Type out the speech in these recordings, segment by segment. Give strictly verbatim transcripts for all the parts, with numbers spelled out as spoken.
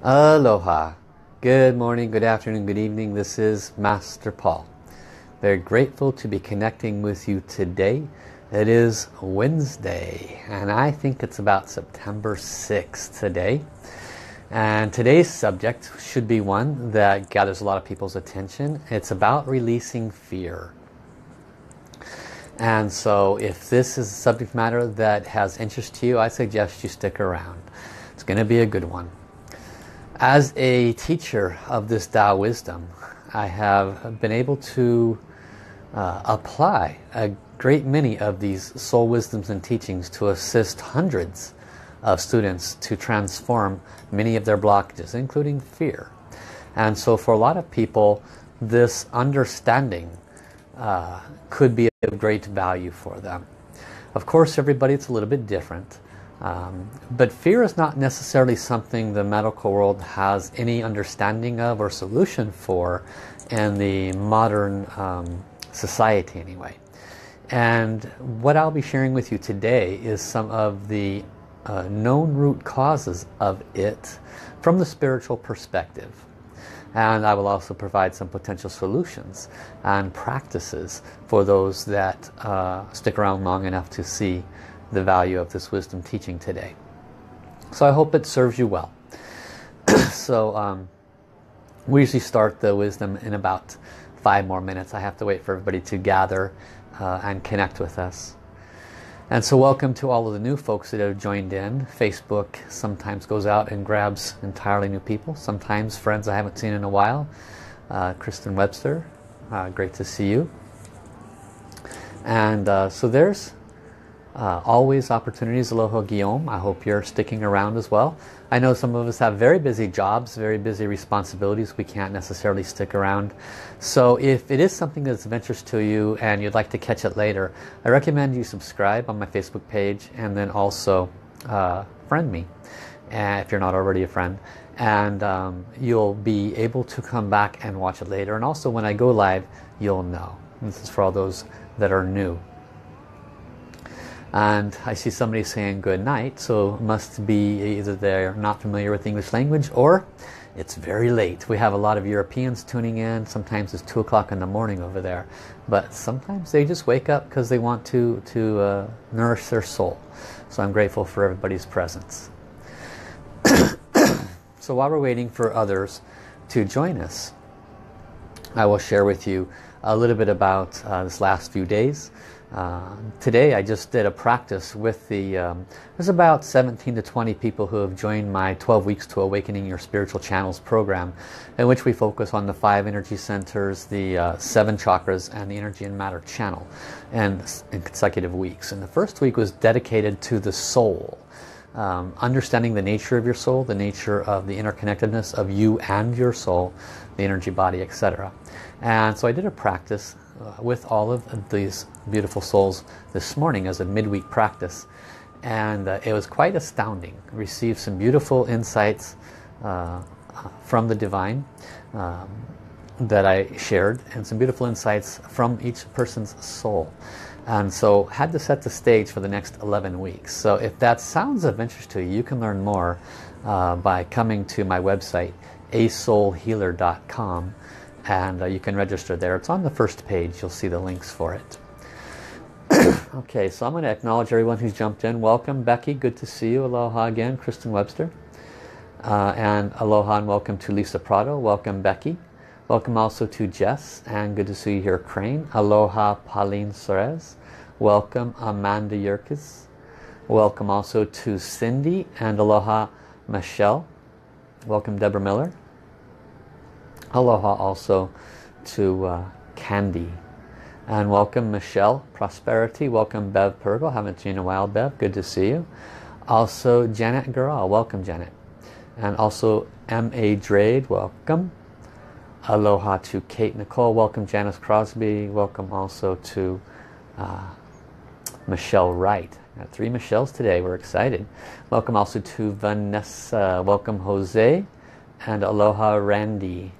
Aloha. Good morning, good afternoon, good evening. This is Master Paul. Very grateful to be connecting with you today. It is Wednesday and I think it's about September sixth today. And today's subject should be one that gathers a lot of people's attention. It's about releasing fear. And so if this is a subject matter that has interest to you, I suggest you stick around. It's going to be a good one. As a teacher of this Dao wisdom, I have been able to uh, apply a great many of these soul wisdoms and teachings to assist hundreds of students to transform many of their blockages, including fear. And so for a lot of people, this understanding uh, could be of great value for them. Of course, everybody, it's a little bit different. Um, but fear is not necessarily something the medical world has any understanding of or solution for in the modern um, society anyway. And what I'll be sharing with you today is some of the uh, known root causes of it from the spiritual perspective. And I will also provide some potential solutions and practices for those that uh, stick around long enough to see the value of this wisdom teaching today. So I hope it serves you well. So um, we usually start the wisdom in about five more minutes. I have to wait for everybody to gather uh, and connect with us. And so welcome to all of the new folks that have joined in. Facebook sometimes goes out and grabs entirely new people. Sometimes friends I haven't seen in a while. Uh, Kristen Webster, uh, great to see you. And uh, so there's Uh, always opportunities. Aloha Guillaume, I hope you're sticking around as well. I know some of us have very busy jobs, very busy responsibilities. We can't necessarily stick around. So if it is something that's of interest to you and you'd like to catch it later, I recommend you subscribe on my Facebook page and then also uh, friend me uh, if you're not already a friend. And um, you'll be able to come back and watch it later. And also when I go live, you'll know. And this is for all those that are new. And I see somebody saying good night, so must be either they're not familiar with the English language or it's very late. We have a lot of Europeans tuning in. Sometimes it's two o'clock in the morning over there, but sometimes they just wake up because they want to to uh, nourish their soul. So I'm grateful for everybody's presence. So while we're waiting for others to join us, I will share with you a little bit about uh, this last few days. Uh, today I just did a practice with the, um, there's about seventeen to twenty people who have joined my twelve weeks to Awakening Your Spiritual Channels program, in which we focus on the five energy centers, the uh, seven chakras, and the energy and matter channel and in consecutive weeks. And the first week was dedicated to the soul, um, understanding the nature of your soul, the nature of the interconnectedness of you and your soul, the energy body, et cetera. And so I did a practice with all of these beautiful souls this morning as a midweek practice, and uh, it was quite astounding. Received some beautiful insights uh, from the divine um, that I shared, and some beautiful insights from each person's soul. And so had to set the stage for the next eleven weeks. So if that sounds of interest to you, you can learn more uh, by coming to my website a soul healer dot com, and uh, you can register there. It's on the first page. You'll see the links for it. Okay, so I'm going to acknowledge everyone who's jumped in. Welcome, Becky. Good to see you. Aloha again, Kristen Webster. Uh, and aloha and welcome to Lisa Prado. Welcome, Becky. Welcome also to Jess. And good to see you here, Crane. Aloha, Pauline Suarez. Welcome, Amanda Yerkes. Welcome also to Cindy. And aloha, Michelle. Welcome, Deborah Miller. Aloha also to uh, Candy. And welcome Michelle Prosperity. Welcome Bev Pergel. Haven't seen you in a while, Bev. Good to see you. Also Janet Gural. Welcome, Janet. And also M A Drade. Welcome. Aloha to Kate Nicole. Welcome, Janice Crosby. Welcome also to uh, Michelle Wright. Got three Michelles today. We're excited. Welcome also to Vanessa. Welcome, Jose. And aloha, Randy.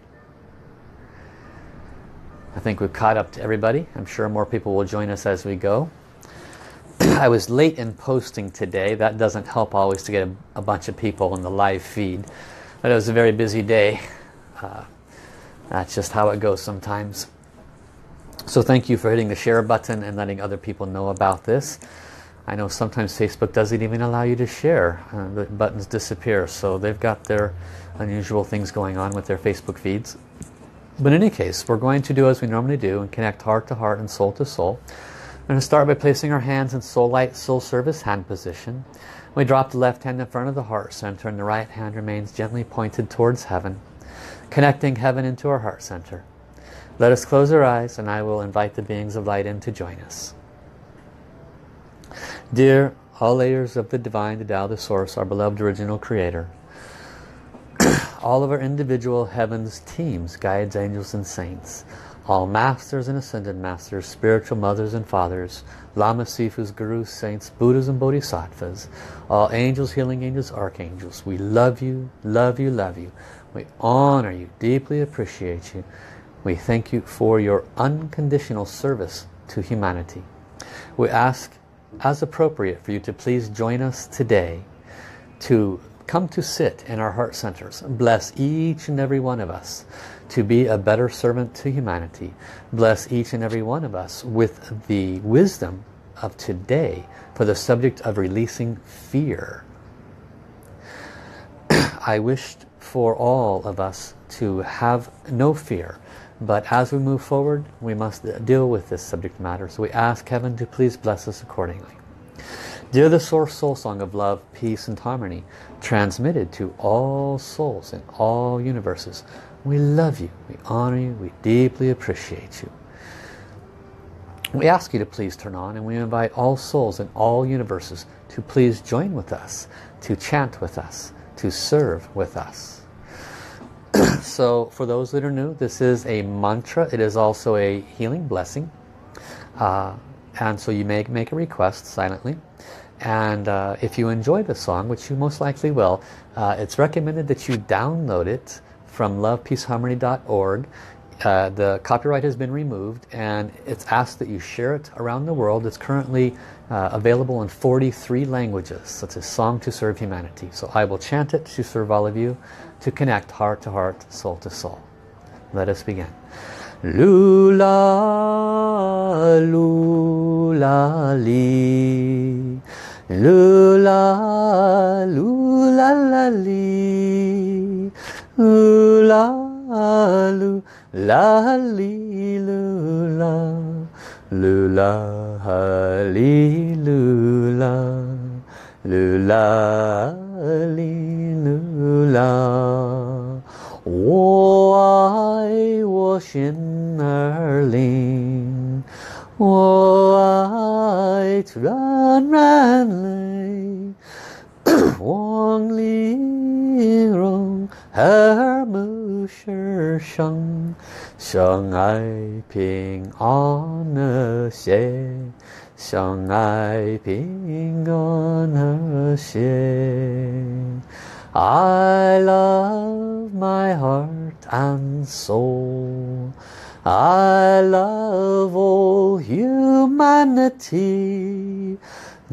I think we've caught up to everybody. I'm sure more people will join us as we go. I was late in posting today. That doesn't help always to get a, a bunch of people in the live feed. It was a very busy day. Uh, that's just how it goes sometimes. So thank you for hitting the share button and letting other people know about this. I know sometimes Facebook doesn't even allow you to share. Uh, the buttons disappear, so they've got their unusual things going on with their Facebook feeds. But in any case, we're going to do as we normally do and connect heart to heart and soul to soul. We're going to start by placing our hands in soul light, soul service hand position. We drop the left hand in front of the heart center and the right hand remains gently pointed towards heaven, connecting heaven into our heart center. Let us close our eyes and I will invite the beings of light in to join us. Dear all layers of the divine, the Tao, the source, our beloved original creator, all of our individual heavens, teams, guides, angels and saints, all masters and ascended masters, spiritual mothers and fathers, lamas, sifus, gurus, saints, buddhas and bodhisattvas, all angels, healing angels, archangels, we love you, love you, love you. We honor you, deeply appreciate you. We thank you for your unconditional service to humanity. We ask, as appropriate, for you to please join us today to come to sit in our heart centers. Bless each and every one of us to be a better servant to humanity. Bless each and every one of us with the wisdom of today for the subject of releasing fear. I wished for all of us to have no fear, but as we move forward, we must deal with this subject matter. So we ask heaven to please bless us accordingly. Dear the Source Soul Song of Love, Peace and Harmony, transmitted to all souls in all universes, we love you, we honor you, we deeply appreciate you. We ask you to please turn on, and we invite all souls in all universes to please join with us, to chant with us, to serve with us. So for those that are new, this is a mantra. It is also a healing blessing. Uh, and so you may make a request silently. And uh, if you enjoy the song, which you most likely will, uh, it's recommended that you download it from love peace harmony dot org. Uh, the copyright has been removed and it's asked that you share it around the world. It's currently uh, available in forty-three languages. It's a song to serve humanity. So I will chant it to serve all of you, to connect heart to heart, soul to soul. Let us begin. Lula, lula, li. Lula, lula, la, li. Lula, lula, la, li, lula. Lula, li, lula. Lula, li, lula. 我爱我心儿灵，我爱纯然泪，望丽容和睦世上，相爱平安和谐，相爱平安和谐。I love my heart and soul. I love all humanity.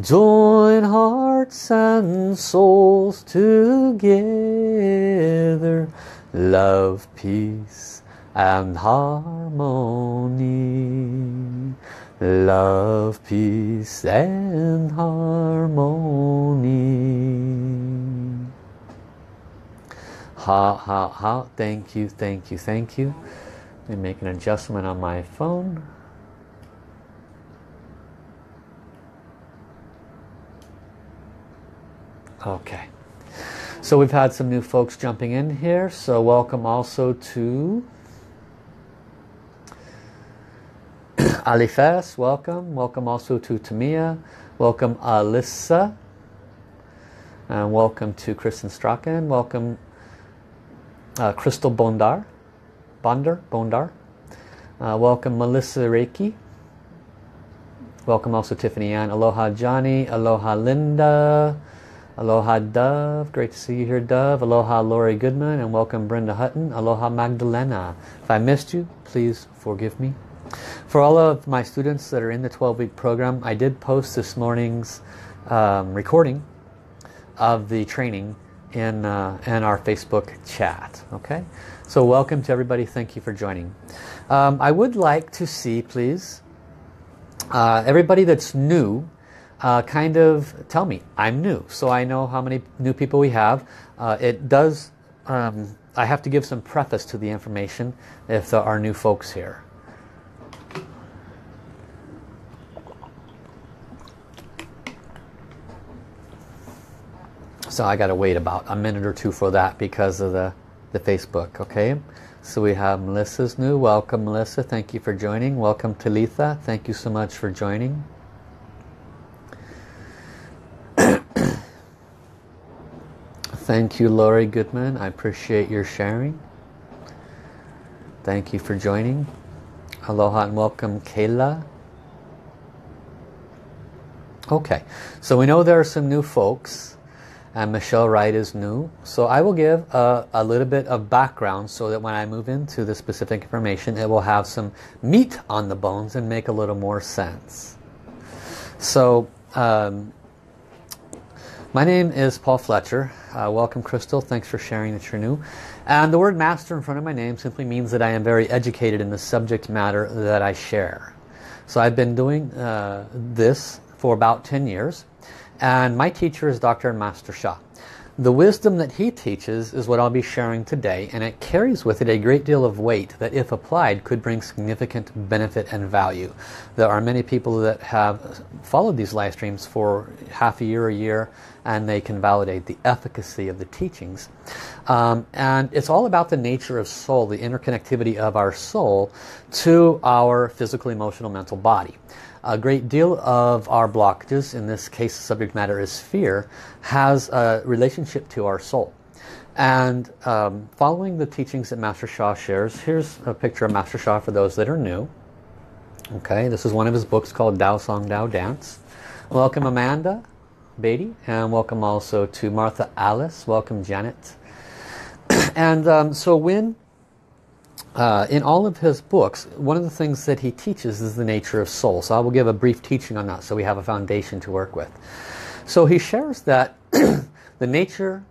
Join hearts and souls together. Love, peace, and harmony. Love, peace, and harmony. Ha, ha, ha. Thank you, thank you, thank you. Let me make an adjustment on my phone. Okay. So we've had some new folks jumping in here. So welcome also to Alifas. Welcome. Welcome also to Tamia. Welcome Alyssa. And welcome to Kristen Strachan. Welcome Uh, Crystal Bondar, Bondar, Bondar. Uh, welcome Melissa Reiki. Welcome also Tiffany Ann. Aloha Johnny. Aloha Linda. Aloha Dove. Great to see you here, Dove. Aloha Lori Goodman. And welcome Brenda Hutton. Aloha Magdalena. If I missed you, please forgive me. For all of my students that are in the twelve week program, I did post this morning's um, recording of the training in, uh, in our Facebook chat. Okay, so welcome to everybody. Thank you for joining. Um, I would like to see, please, uh, everybody that's new, uh, kind of tell me, I'm new, so I know how many new people we have. Uh, it does, um, I have to give some preface to the information if there are new folks here. So I gotta wait about a minute or two for that because of the, the Facebook, okay? So we have Melissa's new. Welcome, Melissa. Thank you for joining. Welcome, Talitha. Thank you so much for joining. Thank you, Lori Goodman. I appreciate your sharing. Thank you for joining. Aloha and welcome, Kayla. Okay, so we know there are some new folks. And Michelle Wright is new. So I will give a, a little bit of background so that when I move into the specific information, it will have some meat on the bones and make a little more sense. So um, my name is Paul Fletcher. Uh, welcome, Crystal. Thanks for sharing that you're new. And the word master in front of my name simply means that I am very educated in the subject matter that I share. So I've been doing uh, this for about ten years. And my teacher is Doctor and Master Sha. The wisdom that he teaches is what I'll be sharing today, and it carries with it a great deal of weight that, if applied, could bring significant benefit and value. There are many people that have followed these live streams for half a year, a year, and they can validate the efficacy of the teachings. Um, and it's all about the nature of soul, the interconnectivity of our soul to our physical, emotional, mental body. A great deal of our blockages, in this case the subject matter is fear, has a relationship to our soul. And um, following the teachings that Master Sha shares, here's a picture of Master Sha for those that are new. Okay, this is one of his books called Dao Song Dao Dance. Welcome Amanda Beatty, and welcome also to Martha Alice, welcome Janet. And um, so when Uh, in all of his books, one of the things that he teaches is the nature of soul. So I will give a brief teaching on that so we have a foundation to work with. So he shares that the nature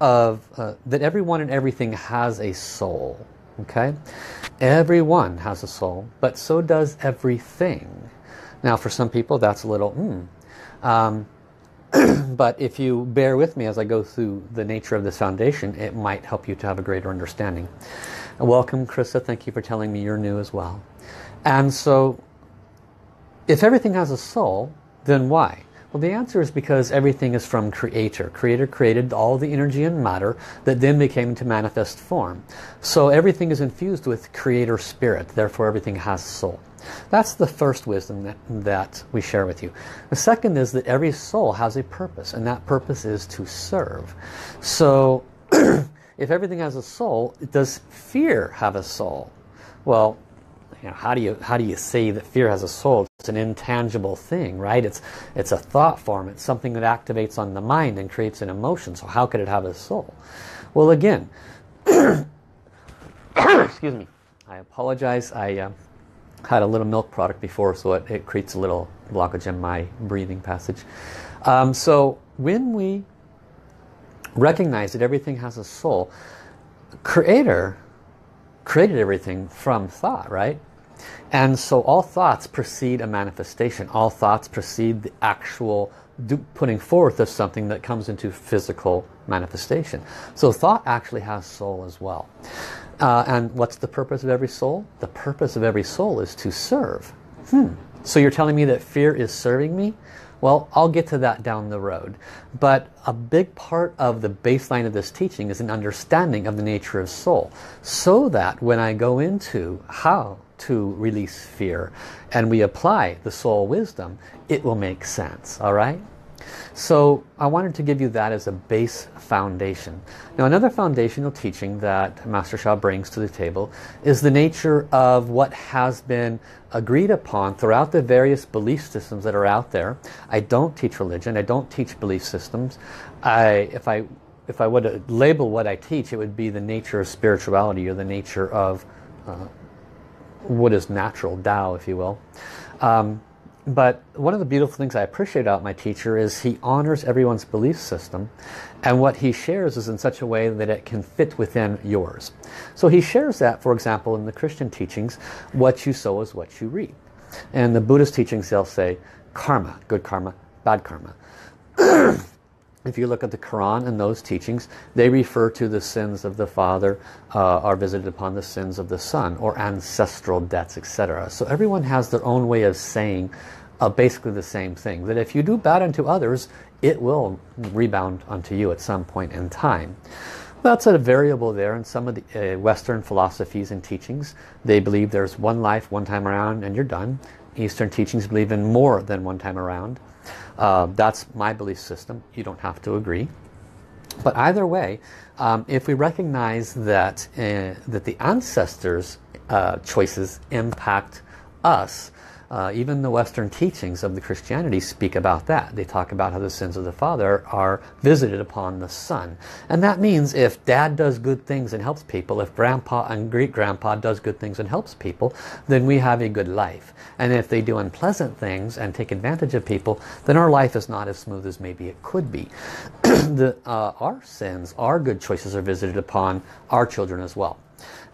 of, uh, that everyone and everything has a soul. Okay? Everyone has a soul, but so does everything. Now for some people that's a little, mm. Um, but if you bear with me as I go through the nature of this foundation, it might help you to have a greater understanding. Welcome, Krista. Thank you for telling me you're new as well. And so, if everything has a soul, then why? Well, the answer is because everything is from Creator. Creator created all the energy and matter that then became into manifest form. So everything is infused with Creator Spirit. Therefore, everything has a soul. That's the first wisdom that, that we share with you. The second is that every soul has a purpose, and that purpose is to serve. So, if everything has a soul, does fear have a soul? Well, you know, how do you how do you say that fear has a soul? It's an intangible thing, right? It's it's a thought form. It's something that activates on the mind and creates an emotion. So how could it have a soul? Well, again, excuse me. I apologize. I uh, had a little milk product before, so it, it creates a little blockage in my breathing passage. Um, so when we recognize that everything has a soul. Creator created everything from thought, right? And so all thoughts precede a manifestation. All thoughts precede the actual do putting forth of something that comes into physical manifestation. So thought actually has soul as well. Uh, and what's the purpose of every soul? The purpose of every soul is to serve. Hmm. So you're telling me that fear is serving me? Well, I'll get to that down the road. But a big part of the baseline of this teaching is an understanding of the nature of soul. So that when I go into how to release fear and we apply the soul wisdom, it will make sense. All right? So I wanted to give you that as a base foundation. Now another foundational teaching that Master Sha brings to the table is the nature of what has been agreed upon throughout the various belief systems that are out there. I don't teach religion. I don't teach belief systems. I, if I, if I were to label what I teach, it would be the nature of spirituality or the nature of uh, what is natural, Tao, if you will. Um, But one of the beautiful things I appreciate about my teacher is he honors everyone's belief system, and what he shares is in such a way that it can fit within yours. So he shares that, for example, in the Christian teachings, what you sow is what you reap. And the Buddhist teachings, they'll say karma, good karma, bad karma. If you look at the Quran and those teachings, they refer to the sins of the father uh, are visited upon the sins of the son, or ancestral debts, et cetera. So everyone has their own way of saying uh, basically the same thing, that if you do bad unto others, it will rebound unto you at some point in time. That's a variable there in some of the uh, Western philosophies and teachings. They believe there's one life, one time around, and you're done. Eastern teachings believe in more than one time around. Uh, that's my belief system. You don't have to agree. But either way, um, if we recognize that, uh, that the ancestors' uh, choices impact us, uh, even the Western teachings of the Christianity speak about that. They talk about how the sins of the father are visited upon the son. And that means if dad does good things and helps people, if grandpa and great-grandpa does good things and helps people, then we have a good life. And if they do unpleasant things and take advantage of people, then our life is not as smooth as maybe it could be. the, uh, our sins, our good choices are visited upon our children as well.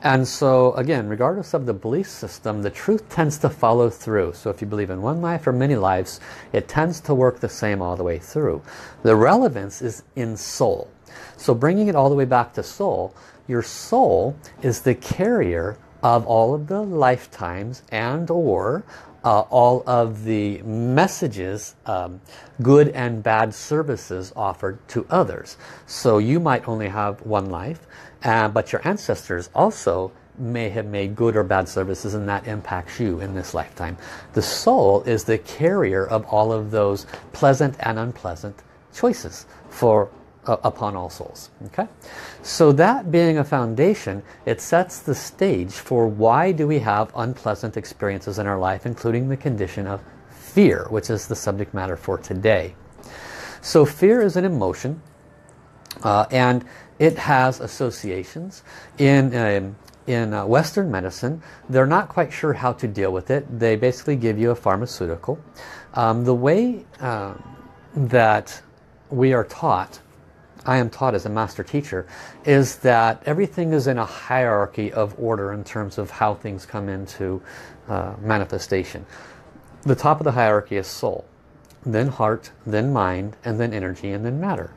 And so again, regardless of the belief system, the truth tends to follow through. So if you believe in one life or many lives, it tends to work the same all the way through. The relevance is in soul. So bringing it all the way back to soul, your soul is the carrier of all of the lifetimes and or uh, all of the messages, um, good and bad services offered to others. So you might only have one life. Uh, but your ancestors also may have made good or bad services, and that impacts you in this lifetime. The soul is the carrier of all of those pleasant and unpleasant choices for uh, upon all souls. Okay, so that being a foundation, it sets the stage for why do we have unpleasant experiences in our life, including the condition of fear, which is the subject matter for today. So fear is an emotion, uh, and it has associations. In, um, in uh, Western medicine, they're not quite sure how to deal with it. They basically give you a pharmaceutical. Um, the way uh, that we are taught, I am taught as a master teacher, is that everything is in a hierarchy of order in terms of how things come into uh, manifestation. The top of the hierarchy is soul, then heart, then mind, and then energy, and then matter.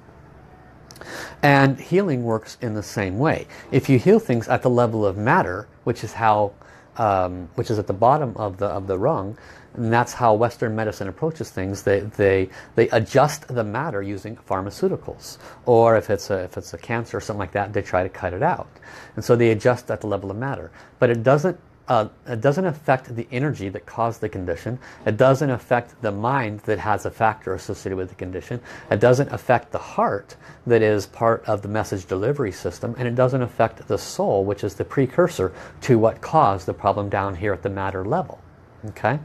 And healing works in the same way. If you heal things at the level of matter, which is how, um, which is at the bottom of the of the rung, and that's how Western medicine approaches things. They they they adjust the matter using pharmaceuticals, or if it's a if it's a cancer or something like that, they try to cut it out, and so they adjust at the level of matter. But it doesn't. Uh, it doesn't affect the energy that caused the condition. It doesn't affect the mind that has a factor associated with the condition. It doesn't affect the heart that is part of the message delivery system. And it doesn't affect the soul, which is the precursor to what caused the problem down here at the matter level. Okay?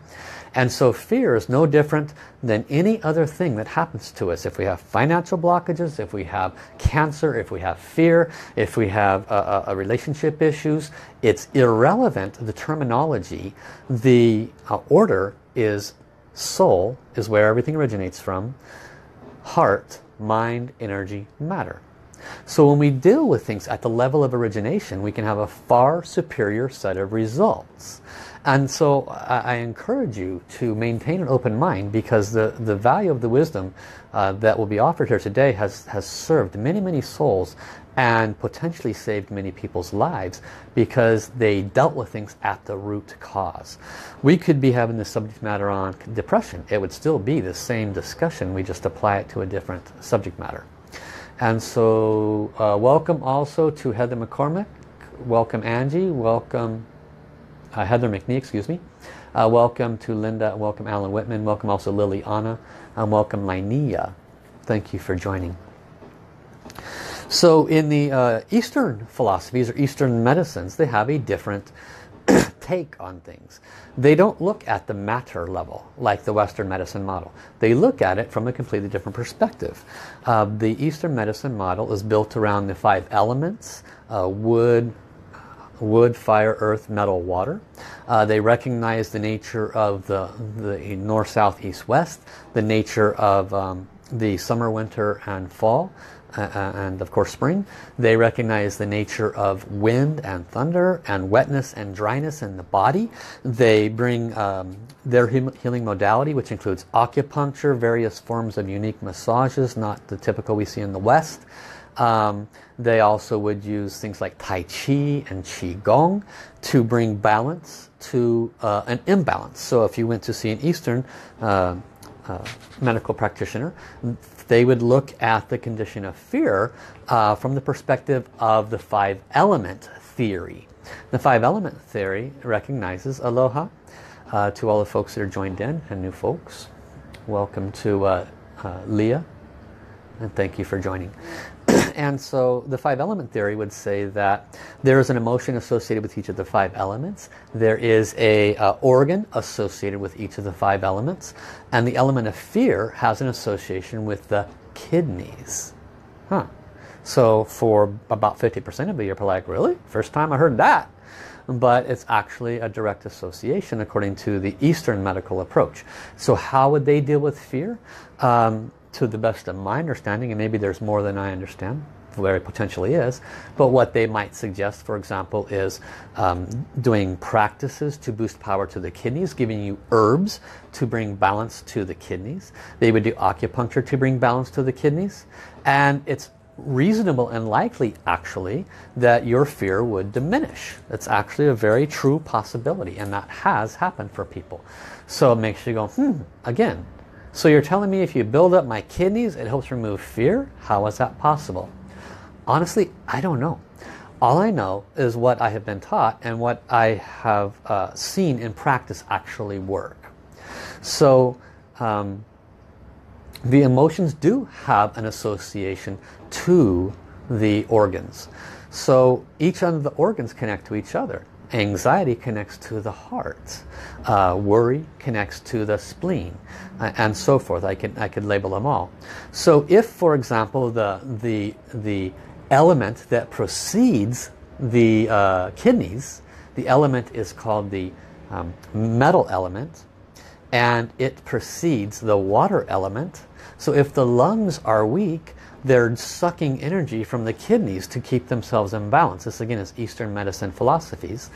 And so fear is no different than any other thing that happens to us. If we have financial blockages, if we have cancer, if we have fear, if we have a, a relationship issues, it's irrelevant, the terminology. The uh, order is soul, is where everything originates from, heart, mind, energy, matter. So when we deal with things at the level of origination, we can have a far superior set of results. And so I encourage you to maintain an open mind, because the, the value of the wisdom uh, that will be offered here today has, has served many, many souls and potentially saved many people's lives, because they dealt with things at the root cause. We could be having this subject matter on depression. It would still be the same discussion. We just apply it to a different subject matter. And so uh, welcome also to Heather McCormick. Welcome Angie. Welcome... Uh, Heather McNee, excuse me. Uh, welcome to Linda. Welcome Alan Whitman. Welcome also Liliana. And welcome Linnea. Thank you for joining. So in the uh, Eastern philosophies or Eastern medicines, they have a different take on things. They don't look at the matter level like the Western medicine model. They look at it from a completely different perspective. Uh, the Eastern medicine model is built around the five elements, uh, wood, wood, fire, earth, metal, water. Uh, they recognize the nature of the, the north, south, east, west, the nature of um, the summer, winter, and fall, uh, and of course spring. They recognize the nature of wind and thunder and wetness and dryness in the body. They bring um, their healing modality, which includes acupuncture, various forms of unique massages, not the typical we see in the West. Um, they also would use things like Tai Chi and Qigong to bring balance to uh, an imbalance. So if you went to see an Eastern uh, uh, medical practitioner, they would look at the condition of fear uh, from the perspective of the five element theory. The five element theory recognizes aloha uh, to all the folks that are joined in and new folks. Welcome to uh, uh, Leah, and thank you for joining. And so the five element theory would say that there is an emotion associated with each of the five elements. There is a uh, organ associated with each of the five elements. And the element of fear has an association with the kidneys. Huh. So for about fifty percent of you, you're like, really? First time I heard that. But it's actually a direct association according to the Eastern medical approach. So how would they deal with fear? Um, to the best of my understanding, and maybe there's more than I understand, very potentially is, but what they might suggest, for example, is um, doing practices to boost power to the kidneys, giving you herbs to bring balance to the kidneys. They would do acupuncture to bring balance to the kidneys. And it's reasonable and likely, actually, that your fear would diminish. It's actually a very true possibility, and that has happened for people. So it makes you go, hmm, again. So you're telling me if you build up my kidneys, it helps remove fear? How is that possible? Honestly, I don't know. All I know is what I have been taught and what I have uh, seen in practice actually work. So um, the emotions do have an association to the organs. So each of the organs connect to each other. Anxiety connects to the heart. Uh, worry connects to the spleen, uh, and so forth. I can I could label them all. So if, for example, the the the element that precedes the uh, kidneys, the element is called the um, metal element, and it precedes the water element. So if the lungs are weak, they're sucking energy from the kidneys to keep themselves in balance. This again is Eastern medicine philosophies.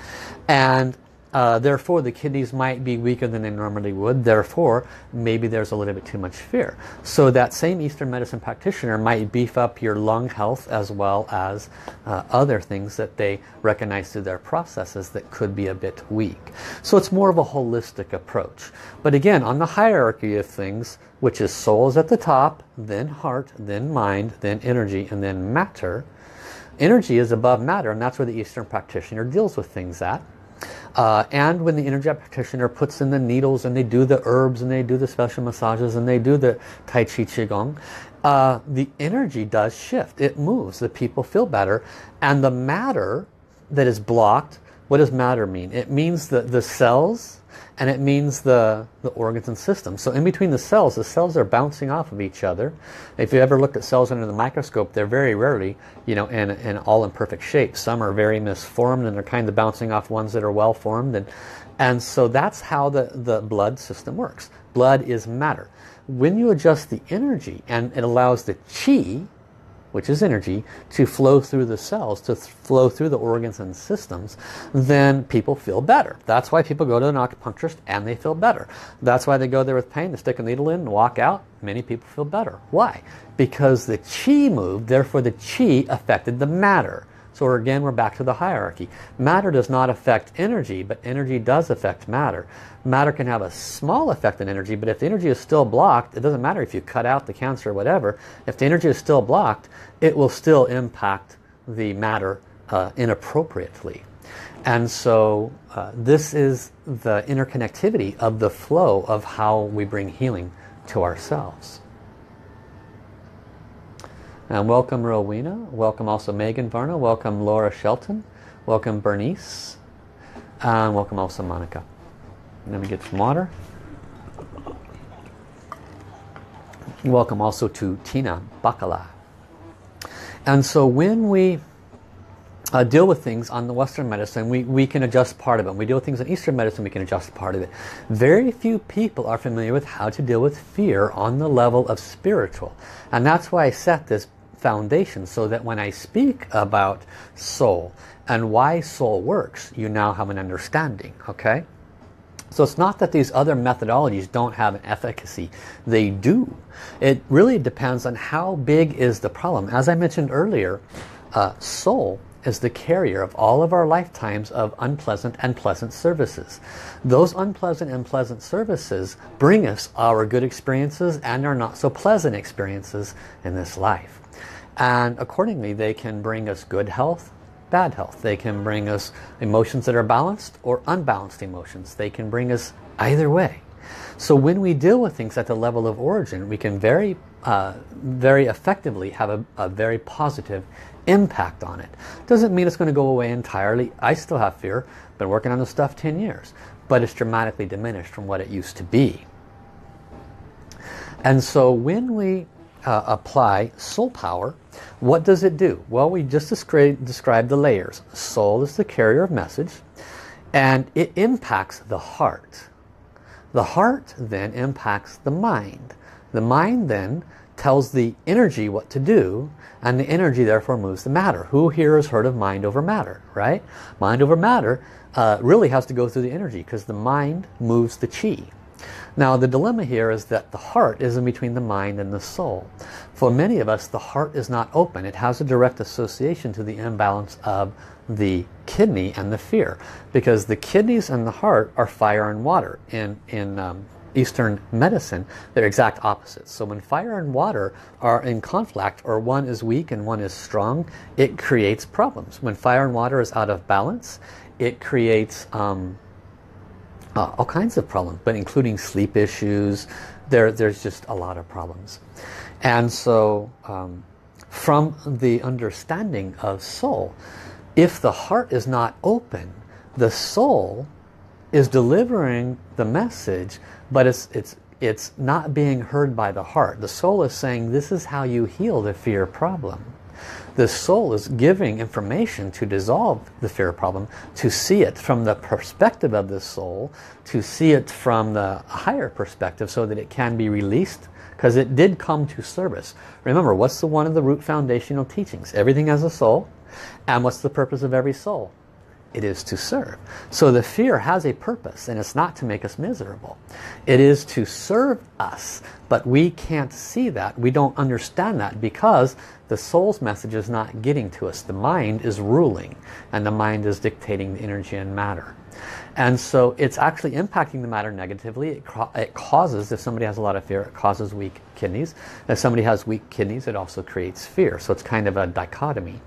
And uh, therefore the kidneys might be weaker than they normally would. Therefore, maybe there's a little bit too much fear. So that same Eastern medicine practitioner might beef up your lung health as well as uh, other things that they recognize through their processes that could be a bit weak. So it's more of a holistic approach. But again, on the hierarchy of things, which is souls at the top, then heart, then mind, then energy, and then matter. Energy is above matter, and that's where the Eastern practitioner deals with things at. Uh, and when the energy practitioner puts in the needles, and they do the herbs, and they do the special massages, and they do the Tai Chi Qigong, uh, the energy does shift. It moves. The people feel better. And the matter that is blocked, what does matter mean? It means the, the cells, and it means the, the organs and systems. So in between the cells, the cells are bouncing off of each other. If you ever looked at cells under the microscope, they're very rarely, you know, in, in all imperfect shape. Some are very misformed, and they're kind of bouncing off ones that are well-formed. And, and so that's how the, the blood system works. Blood is matter. When you adjust the energy, and it allows the chi, which is energy, to flow through the cells, to th flow through the organs and systems, then people feel better. That's why people go to an acupuncturist and they feel better. That's why they go there with pain, they stick a needle in and walk out. Many people feel better. Why? Because the chi moved, therefore the chi affected the matter. So again, we're back to the hierarchy. Matter does not affect energy, but energy does affect matter. Matter can have a small effect on energy, but if the energy is still blocked, it doesn't matter if you cut out the cancer or whatever. If the energy is still blocked, it will still impact the matter uh, inappropriately. And so uh, this is the interconnectivity of the flow of how we bring healing to ourselves. And welcome Rowena, welcome also Megan Varna, welcome Laura Shelton, welcome Bernice, and welcome also Monica. Let me get some water. Welcome also to Tina Bacala. And so when we Uh, deal with things on the Western medicine, we, we can adjust part of it. When we deal with things in Eastern medicine, we can adjust part of it. Very few people are familiar with how to deal with fear on the level of spiritual. And that's why I set this foundation, so that when I speak about soul and why soul works, you now have an understanding, okay? So it's not that these other methodologies don't have an efficacy. They do. It really depends on how big is the problem. As I mentioned earlier, uh, soul is the carrier of all of our lifetimes of unpleasant and pleasant services. Those unpleasant and pleasant services bring us our good experiences and our not so pleasant experiences in this life. And accordingly, they can bring us good health, bad health. They can bring us emotions that are balanced or unbalanced emotions. They can bring us either way. So when we deal with things at the level of origin, we can very, uh, very effectively have a, a very positive impact on it. Doesn't mean it's going to go away entirely. I still have fear. Been working on this stuff ten years. But it's dramatically diminished from what it used to be. And so when we uh, apply soul power, what does it do? Well, we just descri- described the layers. Soul is the carrier of message, and it impacts the heart. The heart then impacts the mind. The mind then tells the energy what to do, and the energy therefore moves the matter. Who here has heard of mind over matter, right? Mind over matter uh, really has to go through the energy, because the mind moves the chi. Now the dilemma here is that the heart is in between the mind and the soul. For many of us, the heart is not open. It has a direct association to the imbalance of the kidney and the fear, because the kidneys and the heart are fire and water. In, in um, Eastern medicine, they're exact opposites. So when fire and water are in conflict, or one is weak and one is strong, it creates problems. When fire and water is out of balance, it creates um, Uh, all kinds of problems, but including sleep issues. There, there's just a lot of problems. And so um, from the understanding of soul, if the heart is not open, the soul is delivering the message, but it's, it's, it's not being heard by the heart. The soul is saying, this is how you heal the fear problem. The soul is giving information to dissolve the fear problem, to see it from the perspective of the soul, to see it from the higher perspective, so that it can be released, because it did come to service. Remember, what's the one of the root foundational teachings? Everything has a soul, and what's the purpose of every soul? It is to serve. So the fear has a purpose, and it's not to make us miserable. It is to serve us, but we can't see that. We don't understand that, because the soul's message is not getting to us. The mind is ruling, and the mind is dictating the energy and matter. And so it's actually impacting the matter negatively. It, it causes, if somebody has a lot of fear, it causes weak kidneys. If somebody has weak kidneys, it also creates fear. So it's kind of a dichotomy.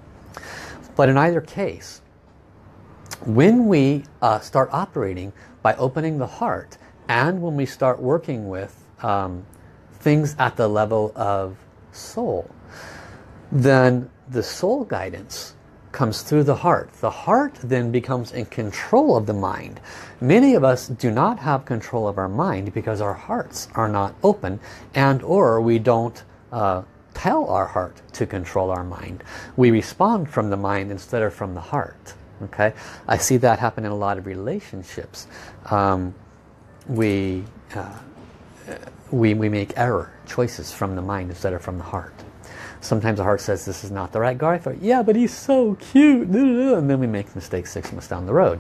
But in either case, when we uh, start operating by opening the heart, and when we start working with um, things at the level of soul, then the soul guidance comes through the heart. The heart then becomes in control of the mind. Many of us do not have control of our mind because our hearts are not open, and or we don't uh, tell our heart to control our mind. We respond from the mind instead of from the heart. Okay, I see that happen in a lot of relationships. Um, we, uh, we, we make error choices from the mind instead of from the heart. Sometimes the heart says, this is not the right guy. I thought, yeah, but he's so cute. And then we make mistakes six months down the road.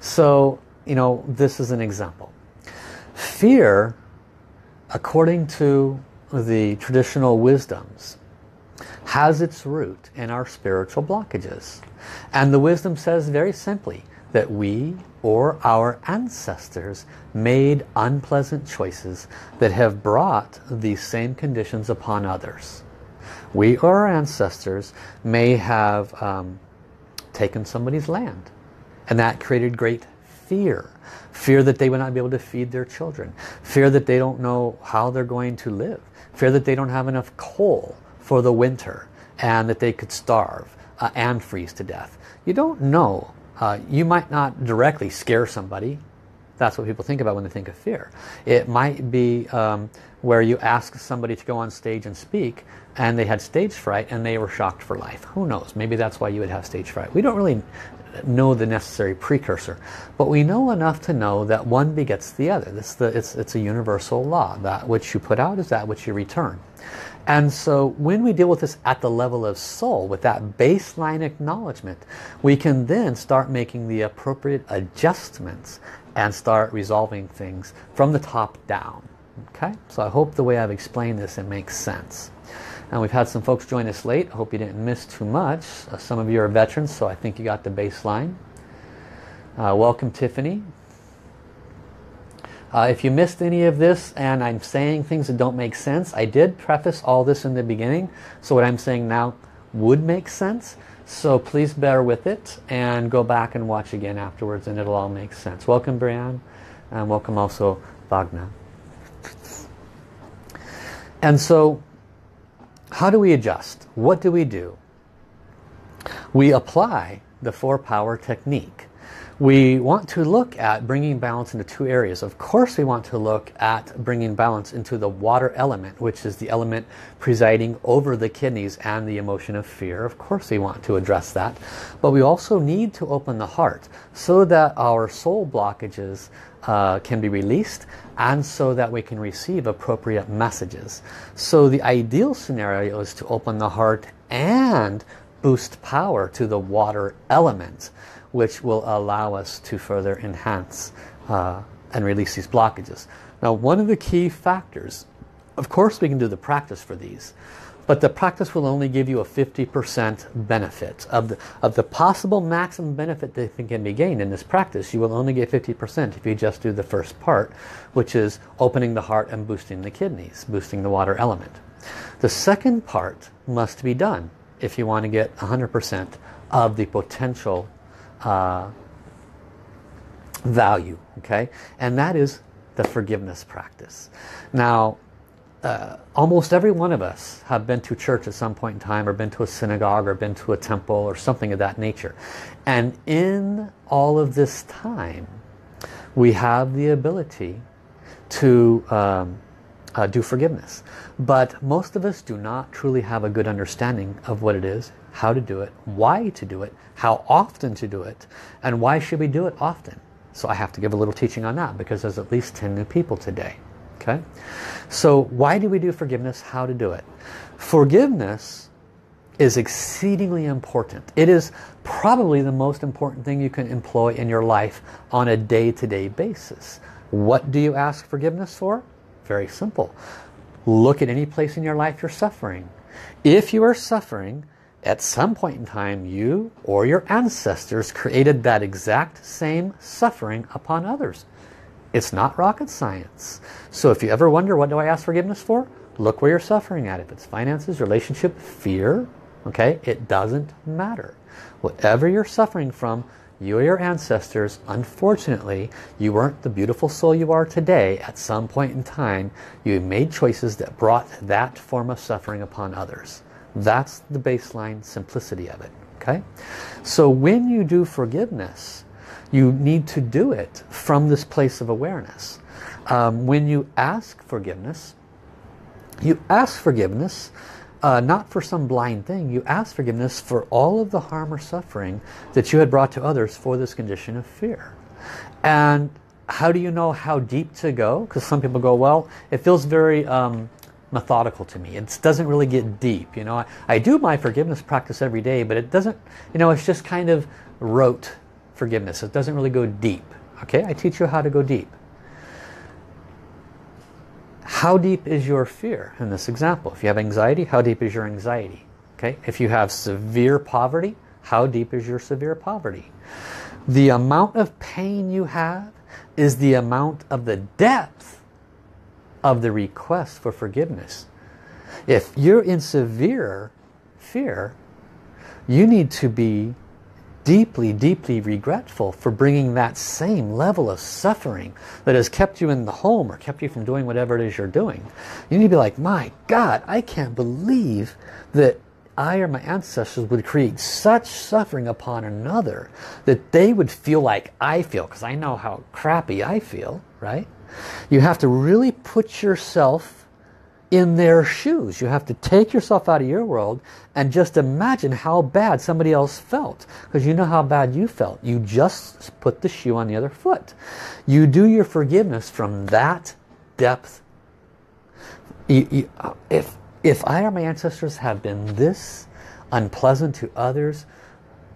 So, you know, this is an example. Fear, according to the traditional wisdoms, has its root in our spiritual blockages. And the wisdom says very simply that we or our ancestors made unpleasant choices that have brought these same conditions upon others. We or our ancestors may have um, taken somebody's land, and that created great fear. Fear that they would not be able to feed their children. Fear that they don't know how they're going to live. Fear that they don't have enough coal for the winter, and that they could starve uh, and freeze to death. You don't know. Uh, you might not directly scare somebody That's what people think about when they think of fear. It might be um, where you ask somebody to go on stage and speak and they had stage fright and they were shocked for life. Who knows? Maybe that's why you would have stage fright. We don't really know the necessary precursor, but we know enough to know that one begets the other. This the, it's, it's a universal law. That which you put out is that which you return. And so when we deal with this at the level of soul, with that baseline acknowledgement, we can then start making the appropriate adjustments and start resolving things from the top down. Okay, so I hope the way I've explained this, it makes sense. And we've had some folks join us late. I hope you didn't miss too much. Uh, some of you are veterans, so I think you got the baseline. Uh, welcome, Tiffany. Uh, if you missed any of this and I'm saying things that don't make sense, I did preface all this in the beginning, so what I'm saying now would make sense. So please bear with it and go back and watch again afterwards and it'll all make sense. Welcome, Brianne, and welcome also, Wagner. And so, how do we adjust? What do we do? We apply the four power technique. We want to look at bringing balance into two areas. Of course, we want to look at bringing balance into the water element, which is the element presiding over the kidneys and the emotion of fear. Of course, we want to address that. But we also need to open the heart so that our soul blockages uh, can be released and so that we can receive appropriate messages. So the ideal scenario is to open the heart and boost power to the water element, which will allow us to further enhance uh, and release these blockages. Now, one of the key factors, of course we can do the practice for these, but the practice will only give you a fifty percent benefit. Of the, of the possible maximum benefit that can be gained in this practice, you will only get fifty percent if you just do the first part, which is opening the heart and boosting the kidneys, boosting the water element. The second part must be done if you want to get one hundred percent of the potential Uh, value, okay? And that is the forgiveness practice. Now, uh, almost every one of us have been to church at some point in time, or been to a synagogue, or been to a temple, or something of that nature. And in all of this time, we have the ability to um, uh, do forgiveness. But most of us do not truly have a good understanding of what it is, how to do it, why to do it, how often to do it, and why should we do it often. So I have to give a little teaching on that because there's at least ten new people today. Okay? So why do we do forgiveness? How to do it? Forgiveness is exceedingly important. It is probably the most important thing you can employ in your life on a day-to-day basis. What do you ask forgiveness for? Very simple. Look at any place in your life you're suffering. If you are suffering, at some point in time, you or your ancestors created that exact same suffering upon others. It's not rocket science. So if you ever wonder, what do I ask forgiveness for? Look where you're suffering at. If it's finances, relationship, fear, okay, it doesn't matter. Whatever you're suffering from, you or your ancestors, unfortunately, you weren't the beautiful soul you are today. At some point in time, you made choices that brought that form of suffering upon others. That's the baseline simplicity of it, okay? So when you do forgiveness, you need to do it from this place of awareness. Um, when you ask forgiveness, you ask forgiveness uh, not for some blind thing. You ask forgiveness for all of the harm or suffering that you had brought to others for this condition of fear. And how do you know how deep to go? Because some people go, well, it feels very Um, methodical to me. It doesn't really get deep. You know, I, I do my forgiveness practice every day, but it doesn't, you know, it's just kind of rote forgiveness. It doesn't really go deep. Okay, I teach you how to go deep. How deep is your fear in this example? If you have anxiety, how deep is your anxiety? Okay, if you have severe poverty, how deep is your severe poverty? The amount of pain you have is the amount of the depth of the request for forgiveness. If you're in severe fear, you need to be deeply, deeply regretful for bringing that same level of suffering that has kept you in the home or kept you from doing whatever it is you're doing. You need to be like, my God, I can't believe that I or my ancestors would create such suffering upon another that they would feel like I feel, because I know how crappy I feel, right? You have to really put yourself in their shoes. You have to take yourself out of your world and just imagine how bad somebody else felt, because you know how bad you felt. You just put the shoe on the other foot. You do your forgiveness from that depth. You, you, if If I or my ancestors have been this unpleasant to others,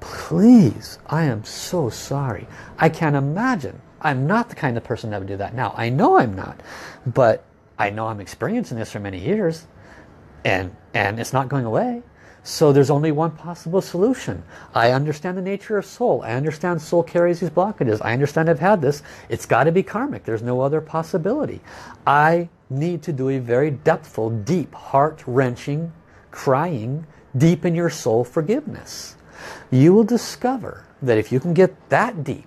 please, I am so sorry. I can't imagine. I'm not the kind of person that would do that now. I know I'm not, but I know I'm experiencing this for many years, and, and it's not going away. So there's only one possible solution. I understand the nature of soul. I understand soul carries these blockages. I understand I've had this. It's got to be karmic. There's no other possibility. I need to do a very depthful, deep, heart-wrenching, crying, deep in your soul forgiveness. You will discover that if you can get that deep,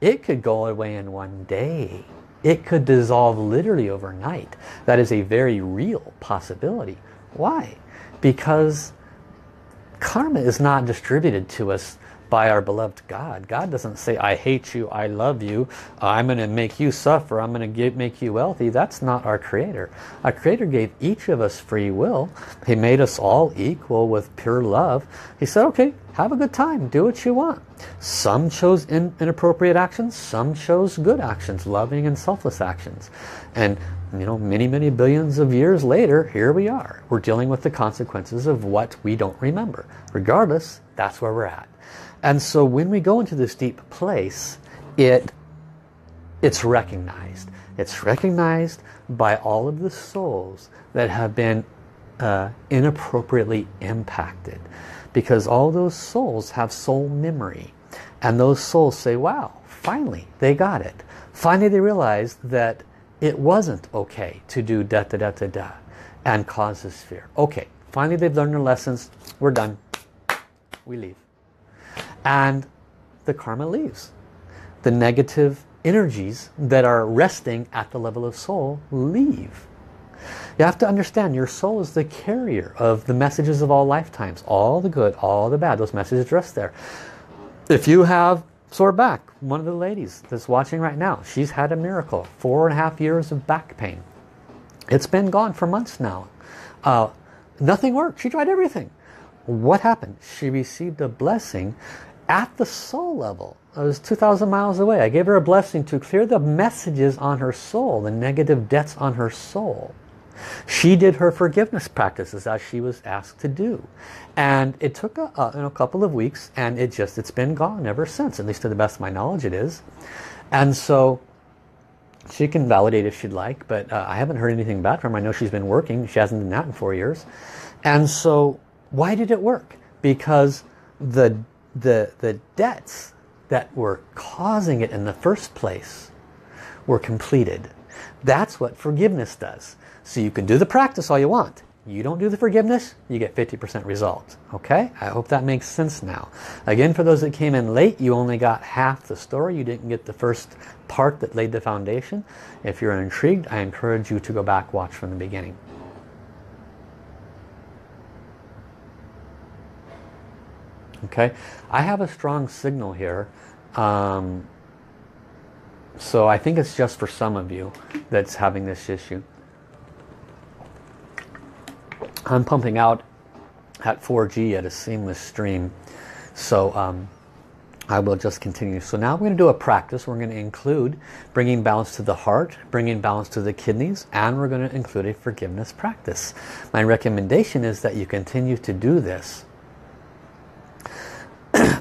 it could go away in one day. It could dissolve literally overnight. That is a very real possibility. Why? Because karma is not distributed to us by our beloved God. God doesn't say, I hate you, I love you, I'm going to make you suffer, I'm going to make you wealthy. That's not our Creator. Our Creator gave each of us free will. He made us all equal with pure love. He said, okay, have a good time, do what you want. Some chose in, inappropriate actions, some chose good actions, loving and selfless actions. And you know, many, many billions of years later, here we are. We're dealing with the consequences of what we don't remember. Regardless, that's where we're at. And so when we go into this deep place, it, it's recognized. It's recognized by all of the souls that have been uh, inappropriately impacted. Because all those souls have soul memory. And those souls say, wow, finally, they got it. Finally, they realized that it wasn't okay to do da-da-da-da-da and cause this fear. Okay, finally they've learned their lessons. We're done. We leave. And the karma leaves. The negative energies that are resting at the level of soul leave. You have to understand your soul is the carrier of the messages of all lifetimes. All the good, all the bad. Those messages rest there. If you have sore back, one of the ladies that's watching right now, she's had a miracle. Four and a half years of back pain. It's been gone for months now. Uh, nothing worked. She tried everything. What happened? She received a blessing at the soul level. It was two thousand miles away. I gave her a blessing to clear the messages on her soul, the negative debts on her soul. She did her forgiveness practices as she was asked to do. And it took a, a, you know, couple of weeks, and it just, it's been gone ever since. At least to the best of my knowledge it is. And so she can validate if she'd like, but uh, I haven't heard anything back from her. I know she's been working. She hasn't done that in four years. And so why did it work? Because the, the, the debts that were causing it in the first place were completed. That's what forgiveness does. So you can do the practice all you want. You don't do the forgiveness, you get fifty percent result. Okay? I hope that makes sense now. Again, for those that came in late, you only got half the story. You didn't get the first part that laid the foundation. If you're intrigued, I encourage you to go back, watch from the beginning. Okay? I have a strong signal here. Um, so I think it's just for some of you that's having this issue. I'm pumping out at four G at a seamless stream, so um, I will just continue. So now we're going to do a practice. We're going to include bringing balance to the heart, bringing balance to the kidneys, and we're going to include a forgiveness practice. My recommendation is that you continue to do this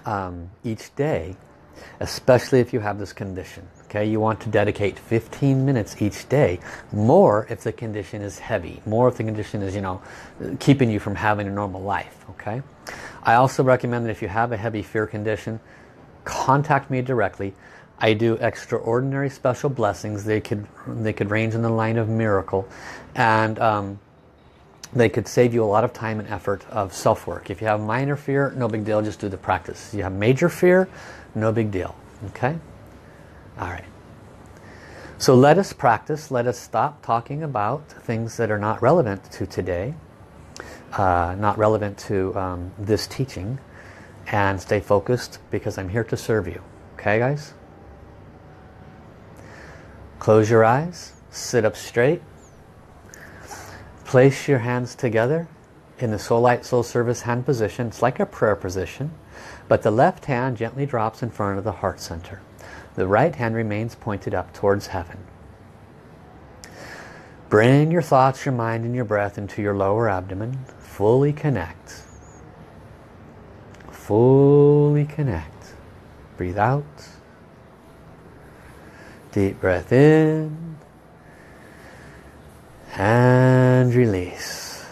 um, each day, especially if you have this condition. Okay, you want to dedicate fifteen minutes each day, more if the condition is heavy, more if the condition is, you know, keeping you from having a normal life. Okay, I also recommend that if you have a heavy fear condition, contact me directly. I do extraordinary special blessings. They could they could range in the line of miracle, and um, they could save you a lot of time and effort of self-work. If you have minor fear, no big deal, just do the practice. If you have major fear, no big deal. Okay. All right, so let us practice. Let us stop talking about things that are not relevant to today. uh, not relevant to um, this teaching, and stay focused because I'm here to serve you. Okay, guys? Close your eyes, sit up straight, place your hands together in the Soul Light Soul Service hand position. It's like a prayer position, but the left hand gently drops in front of the heart center. The right hand remains pointed up towards heaven. Bring your thoughts, your mind, and your breath into your lower abdomen. Fully connect. Fully connect. Breathe out. Deep breath in. And release.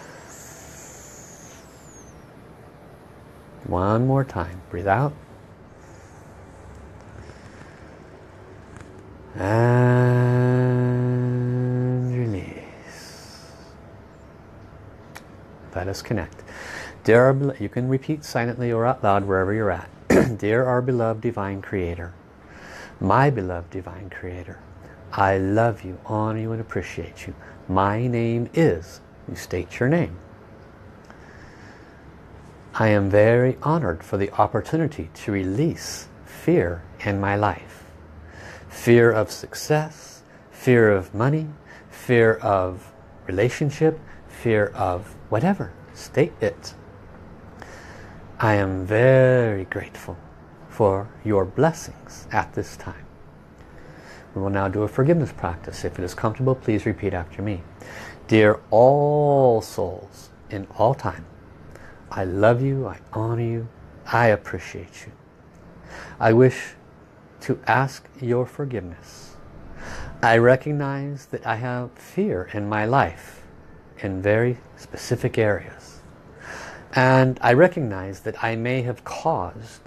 One more time. Breathe out. And release. Let us connect. Dear our, you can repeat silently or out loud wherever you're at. Dear our beloved divine creator, my beloved divine creator, I love you, honor you, and appreciate you. My name is, you state your name. I am very honored for the opportunity to release fear in my life. Fear of success, fear of money, fear of relationship, fear of whatever. State it. I am very grateful for your blessings at this time. We will now do a forgiveness practice. If it is comfortable, please repeat after me. Dear all souls in all time, I love you, I honor you, I appreciate you. I wish to ask your forgiveness. I recognize that I have fear in my life in very specific areas. And I recognize that I may have caused,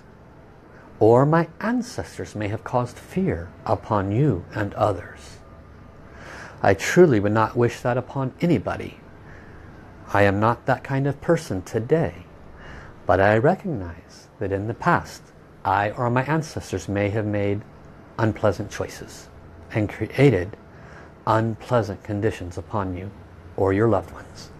or my ancestors may have caused, fear upon you and others. I truly would not wish that upon anybody. I am not that kind of person today, but I recognize that in the past, I or my ancestors may have made unpleasant choices and created unpleasant conditions upon you or your loved ones.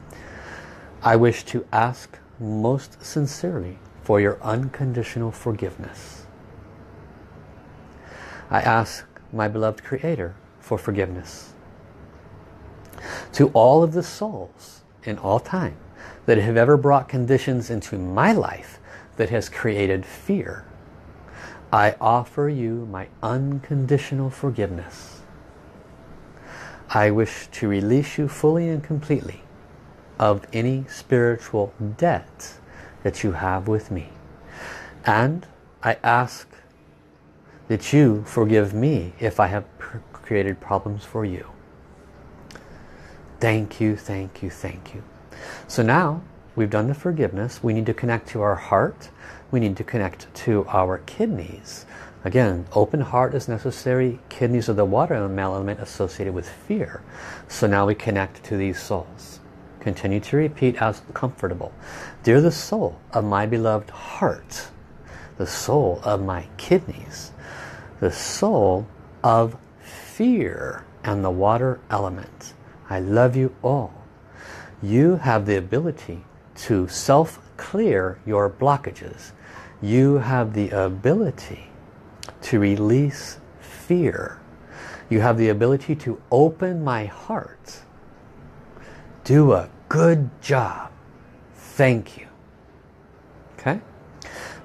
I wish to ask most sincerely for your unconditional forgiveness. I ask my beloved Creator for forgiveness. To all of the souls in all time that have ever brought conditions into my life that has created fear, I offer you my unconditional forgiveness. I wish to release you fully and completely of any spiritual debt that you have with me. And I ask that you forgive me if I have created problems for you. Thank you, thank you, thank you. So now we've done the forgiveness. We need to connect to our heart. We need to connect to our kidneys. Again, open heart is necessary. Kidneys are the water element associated with fear. So now we connect to these souls. Continue to repeat as comfortable. Dear the soul of my beloved heart, the soul of my kidneys, the soul of fear and the water element, I love you all. You have the ability to self-clear your blockages. You have the ability to release fear. You have the ability to open my heart. Do a good job. Thank you. Okay?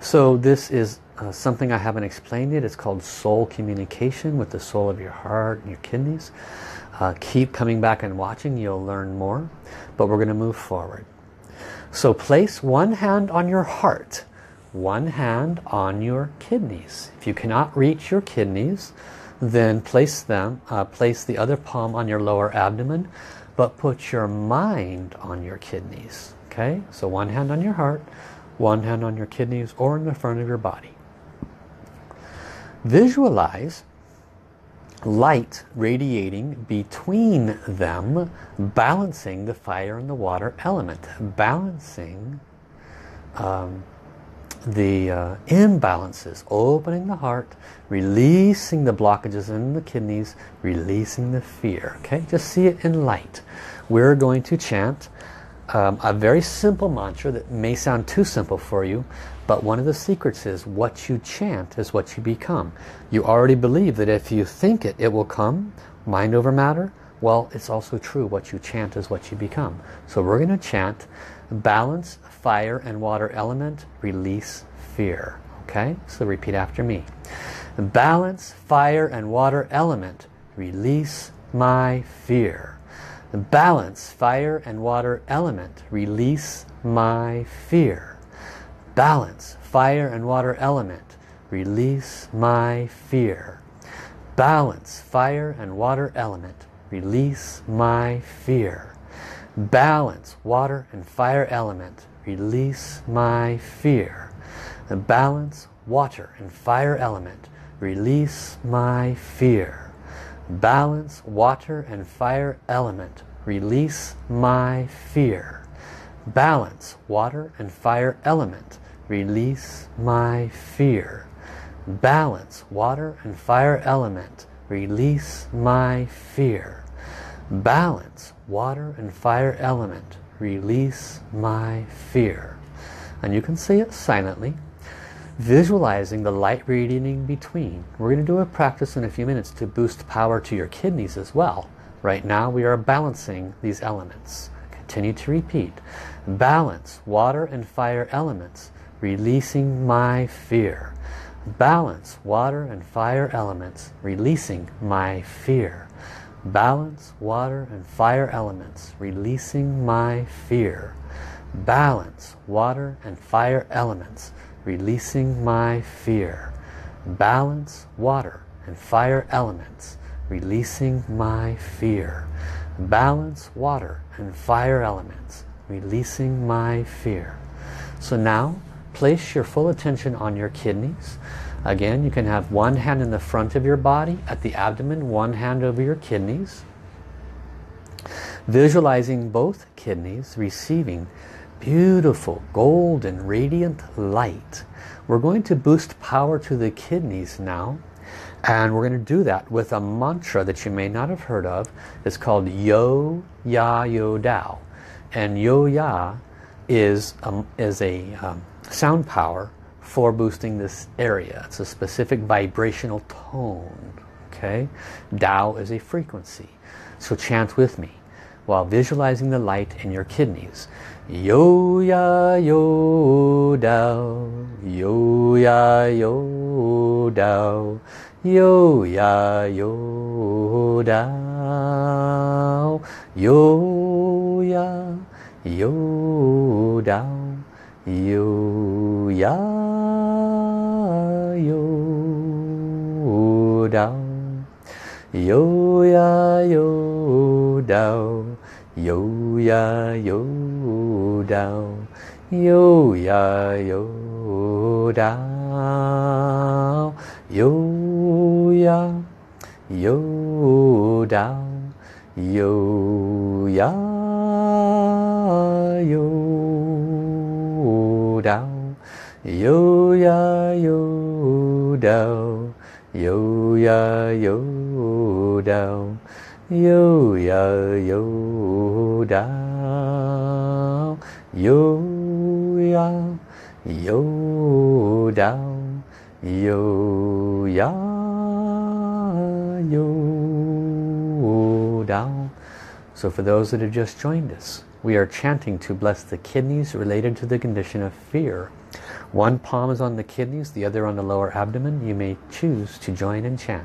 So this is uh, something I haven't explained yet. It's called soul communication with the soul of your heart and your kidneys. Uh, keep coming back and watching. You'll learn more. But we're going to move forward. So place one hand on your heart, one hand on your kidneys. If you cannot reach your kidneys, then place them, uh, place the other palm on your lower abdomen, but put your mind on your kidneys. Okay, so one hand on your heart, one hand on your kidneys or in the front of your body. Visualize light radiating between them, balancing the fire and the water element, balancing um, the uh, imbalances, opening the heart, releasing the blockages in the kidneys, releasing the fear. Okay, just see it in light. We're going to chant um, a very simple mantra that may sound too simple for you, but one of the secrets is what you chant is what you become. You already believe that if you think it, it will come. Mind over matter. Well, it's also true. What you chant is what you become. So we're going to chant balance, fire and water element, release fear. Okay, so repeat after me. Balance, fire and water element, release my fear. Balance, fire and water element, release my fear. Balance, fire and water element, release my fear. Balance, fire and water element, release my fear. Balance, water and fire element, release my fear. Balance, water and fire element, release my fear. Balance, water and fire element, release my fear. Balance, water and fire element, release my fear. Balance, water and fire element, release my fear. Balance, water and fire element, release my fear. And you can say it silently, visualizing the light radiating between. We're going to do a practice in a few minutes to boost power to your kidneys as well. Right now we are balancing these elements. Continue to repeat. Balance, water and fire elements, releasing my fear. Balance, water and fire elements, releasing my fear. Balance, water and fire elements, releasing my fear. Balance, water and fire elements, releasing my fear. Balance, water and fire elements, releasing my fear. Balance, water and fire elements, releasing my fear. So now place your full attention on your kidneys. Again, you can have one hand in the front of your body at the abdomen, one hand over your kidneys, visualizing both kidneys receiving beautiful golden radiant light. We're going to boost power to the kidneys now, and we're going to do that with a mantra that you may not have heard of. It's called Yo Ya Yo Dao, and Yo Ya is um, is a um, sound power for boosting this area. It's a specific vibrational tone. Okay, Dao is a frequency. So chant with me while visualizing the light in your kidneys. Yo ya yo dao, yo ya yo dao, yo ya yo dao, yo ya yo dao, yo ya yo dao, yo ya yo dao, yo ya yo dao, yo ya yo dao, yo ya yo dao, yo ya yo dao, yo ya yo dao, yo ya yo dao, yo ya yo dao, yo ya yo dao, yo ya yo dao. So for those that have just joined us, we are chanting to bless the kidneys related to the condition of fear. One palm is on the kidneys, the other on the lower abdomen. You may choose to join and chant.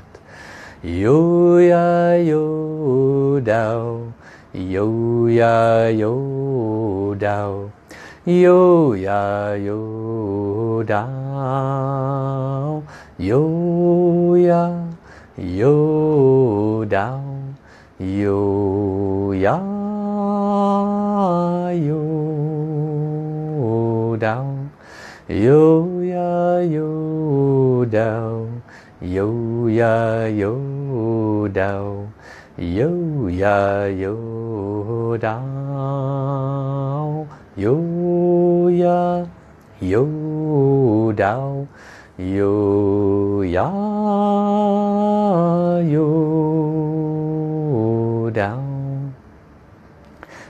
Yo ya yo dao, yo ya yo dao, yo ya yo dao, yo ya yo dao, yo ya yo dao, yo ya yo dao, yo ya yo dao, yo ya yo dao, yo ya yo dao, yo ya yo dao.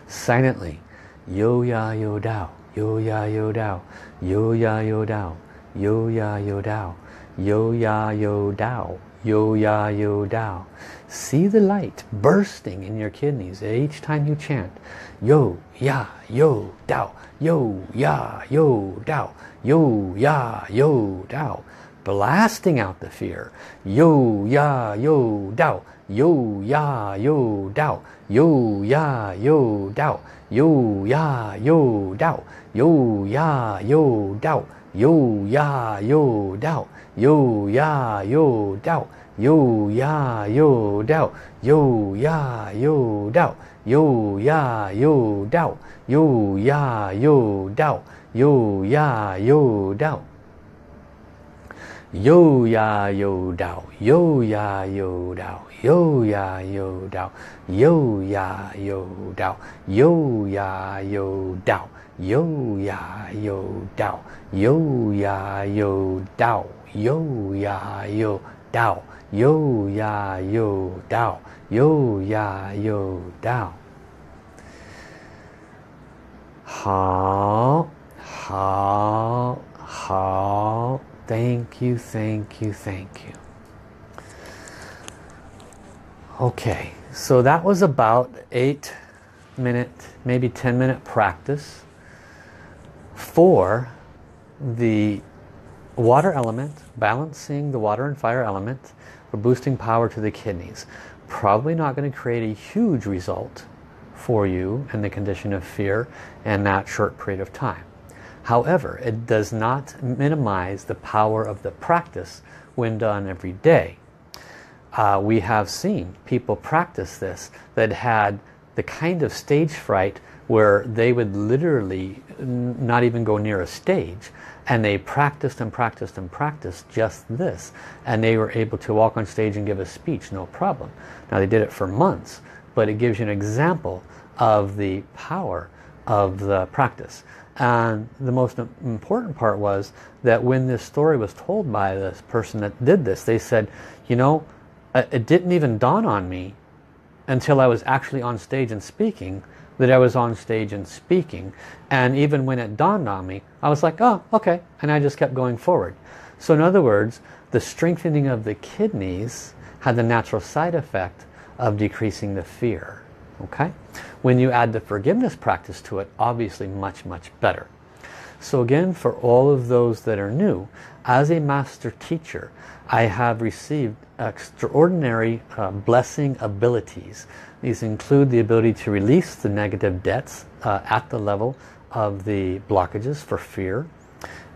Silently Yo ya yo Dao, yo ya yo Dao, yo ya yo Dao, yo ya yo Dao, yo ya yo Dao, yo ya yo Dao. See the light bursting in your kidneys each time you chant yo ya yo Dao, yo ya yo Dao, yo ya yo Dao, blasting out the fear. Yo ya yo Dao, yo ya yo Dao, yo ya yo Dao, yo ya yo Dao, yo ya yo Dao, yo ya yo Dao, yo ya yo Dao, yo ya yo Dao, yo ya yo Dao, yo ya yo Dao, yo ya yo Dao, yo ya yo Dao, yo ya yo Dao, yo ya yo Dao, yo ya yo Dao, yo ya yo Dao, yo ya yo Dao, yo ya yo Dao, yo ya yo Dao, yo ya yo Dao, yo ya yo Dao, yo ya yo Dao. 好，好，好。 Thank you, thank you, thank you. Okay, so that was about eight minute, maybe ten minute practice for the water element, balancing the water and fire element, for boosting power to the kidneys. Probably not going to create a huge result for you in the condition of fear in that short period of time. However, it does not minimize the power of the practice when done every day. Uh, we have seen people practice this that had the kind of stage fright where they would literally not even go near a stage, and they practiced and practiced and practiced just this, and they were able to walk on stage and give a speech, no problem. Now, they did it for months, but it gives you an example of the power of the practice. And the most important part was that when this story was told by this person that did this, they said, you know, it didn't even dawn on me until I was actually on stage and speaking, that I was on stage and speaking. And even when it dawned on me, I was like, oh, okay. And I just kept going forward. So in other words, the strengthening of the kidneys had the natural side effect of decreasing the fear. Okay? When you add the forgiveness practice to it, obviously much, much better. So again, for all of those that are new, as a master teacher, I have received extraordinary uh, blessing abilities. These include the ability to release the negative debts uh, at the level of the blockages for fear.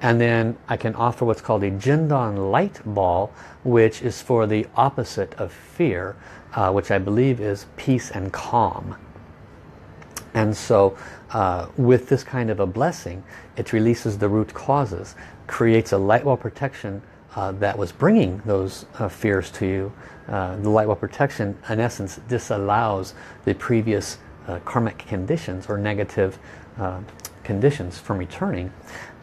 And then I can offer what's called a Jindan light ball, which is for the opposite of fear, uh, which I believe is peace and calm. And so uh, with this kind of a blessing, it releases the root causes, creates a light wall protection uh, that was bringing those uh, fears to you. Uh, the light wall protection, in essence, disallows the previous uh, karmic conditions or negative uh, conditions from returning,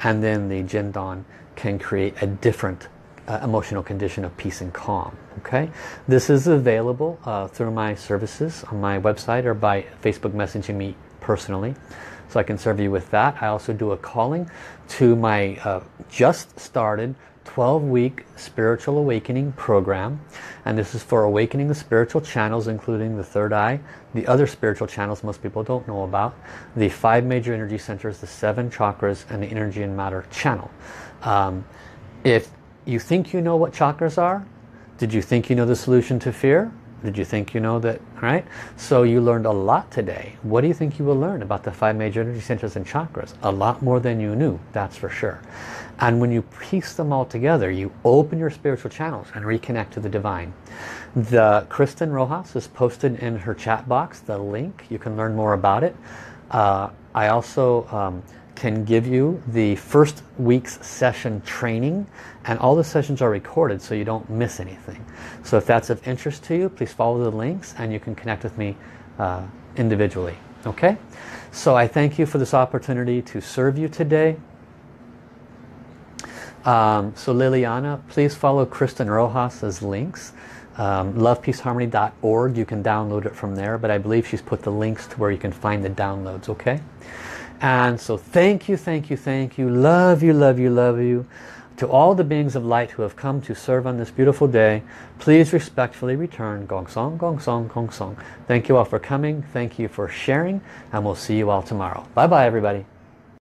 and then the Jindan can create a different uh, emotional condition of peace and calm. Okay, this is available uh, through my services on my website or by Facebook messaging me personally, so I can serve you with that. I also do a calling to my uh, just started twelve week spiritual awakening program, and this is for awakening the spiritual channels, including the third eye, the other spiritual channels most people don't know about, the five major energy centers, the seven chakras, and the energy and matter channel. Um, if you think you know what chakras are, did you think you know the solution to fear? Did you think you know that? All right, so you learned a lot today. What do you think you will learn about the five major energy centers and chakras? A lot more than you knew, that's for sure. And when you piece them all together, you open your spiritual channels and reconnect to the divine. The Kristen Rojas has posted in her chat box the link. You can learn more about it. Uh, I also um, can give you the first week's session training, and all the sessions are recorded so you don't miss anything. So if that's of interest to you, please follow the links and you can connect with me uh, individually. Okay? So I thank you for this opportunity to serve you today. Um, so Liliana, please follow Kristen Rojas's links. um, love peace harmony dot org. You can download it from there, but I believe she's put the links to where you can find the downloads, okay? And so thank you, thank you, thank you. Love you, love you, love you. To all the beings of light who have come to serve on this beautiful day, please respectfully return. Gong Song, Gong Song, Gong Song. Thank you all for coming. Thank you for sharing. And we'll see you all tomorrow. Bye-bye, everybody.